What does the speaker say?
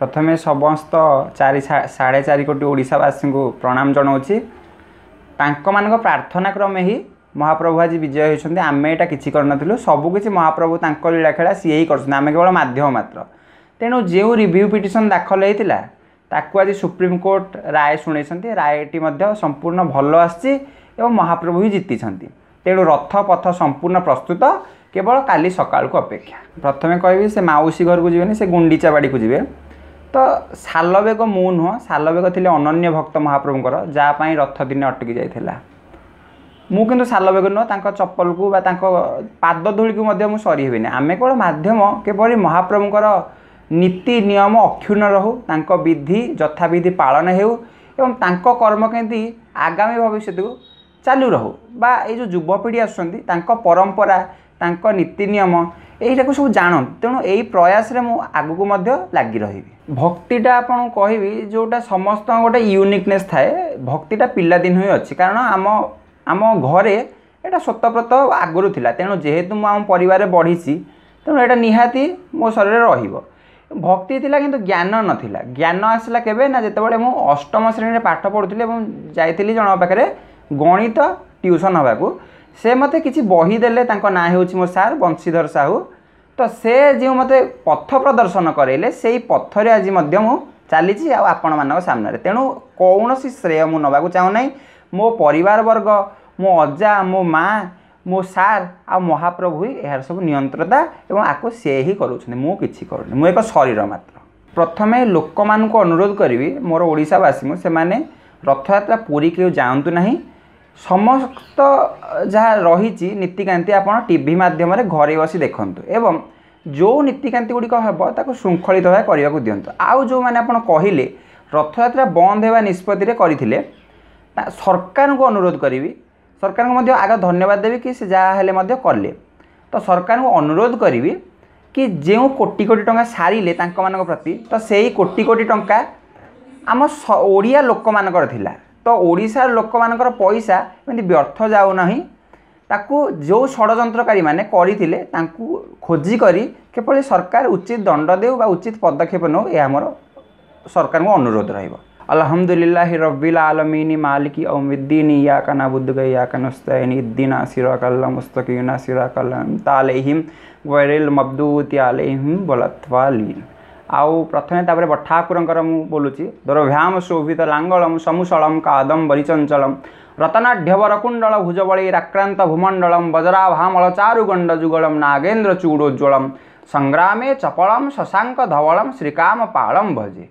प्रथमे समस्त 4.5 कोटी ओडावासी को प्रणाम जनावि मान प्रार्थना क्रम ही महाप्रभु आज विजय होती आम एटा कि सबकि महाप्रभु तांको लीलाखेला सीए ही करें केवल मध्यम मात्र। तेणु जो रिव्यू पिटिशन दाखल होता ताकू आज सुप्रीमकोर्ट राय शुणी रायटी संपूर्ण भल आसी महाप्रभु ही जीति। तेणु रथ पथ संपूर्ण प्रस्तुत केवल काली सकाल को अपेक्षा। प्रथम कह से मौसी घर को जीवन से गुंडीचा बाड़ी को जीवे तो सालबेग मु नुह सालबेग थी अनन्य भक्त महाप्रभुंर जहाँपाई रथ दिन अटकी जाता मु किंतु सालबेग नुह चप्पल को पादधूल को सरी हेनी आम केवल मध्यम किपरि महाप्रभुंर नीति नियम अक्षुण रहू तांको विधि यथाविधि पालन हेउ कर्म केमती आगामी भविष्य को चालू रहू बा ये युवपीढ़ी आसुच्च परंपरा तांको नीति नियम यही सब जान। तेणु यही प्रयास रे मु आगु को मध्य लागी रही। भक्तिटा आपन कहबी जोटा समस्त गोटे यूनिकनेस थाए भक्तिटा पिला दिन होई अछि कारण आम आम घरे एटा सतप्रत आगुरु थिला। तेणु जेहेतु मु आम परिवार बढ़ीसी तेणु एटा निहाती मो शरीर रहिबो। भक्ति थिला किंतु ज्ञान नथिला। ज्ञान आसला केबे ना जेतेबेले मु अष्टम श्रेणी रे पाठ पढुथिले एवं जाइथिली जण पाखरे गणित ट्यूशन होबा को से मते किसी बही देले तांको ना हेउछि मो सार बंशीधर साहू। तो से जो मते पथ प्रदर्शन करेले सेई पथरे आज मध्य मु चालीछि आ आपण मानक सामने रे। तेणु कोनोसी श्रेय मु नबाकू चाहू नै। मो परिवार वर्ग मो अजा मो माँ मो सार आ महाप्रभु यार सब नियंत्रता एवं आको से ही करूछने मु किछि करूनी मु एक शरीर मात्र। प्रथमे लोक मान को अनुरोध करिवि मोर ओडिसावासी मु से माने रथयात्रा पूरी के जांतु नाही। समस्त जहाँ रही नीतिकांति आपड़ टी मध्यम घरे बस देखु एवं जो नीतिकांति गुड़िक हे श्रृंखलित भाव करने दिंतु। आउ जो मैंने आपड़ कहले रथयात्रा बंद होगा निष्पत्ति करते सरकार को अनुरोध करी सरकार को आगे धन्यवाद देवी कि से जहाँ कले। तो सरकार को अनुरोध करी कि जो कोटि कोटि टंका सारे मान प्रति तो से कोटि कोटि टंका आम ओडिया लोक मानकर तो ओडिशा लोक मानकर पैसा एमती व्यर्थ जाऊना ताकू जो षड्यंत्रकारी माने खोजी करी केपरि सरकार उचित दंड देउ बा उचित पदक्षेप नौ यह हमर सरकार को अनुरोध रहिबो। अल्हम्दुलिल्लाहि रब्बिल आलमीन मालिकी यौमिद्दीन इय्याक नअबुदु व इय्याक नस्तईन इहदिना सिरातल मुस्तकीम सिरातल अलैहिम गैरिल मग्दूबि अलैहिम वलद्दालिन। आउ प्रथमे बठाकुरंकर मु बोलुची दुर्भ्याम शोभित लांगलम समुसलम कादम्बरी चंचलम रतनाढ्यवर कुंडल भुजबली राक्रांत भूमंडलम वज्राभामल चारुगंड जुगलम नागेन्द्र चूड़ोज्ज्वलम संग्रामे चपलम शशांक धवलम श्रीकाम पालम भजे।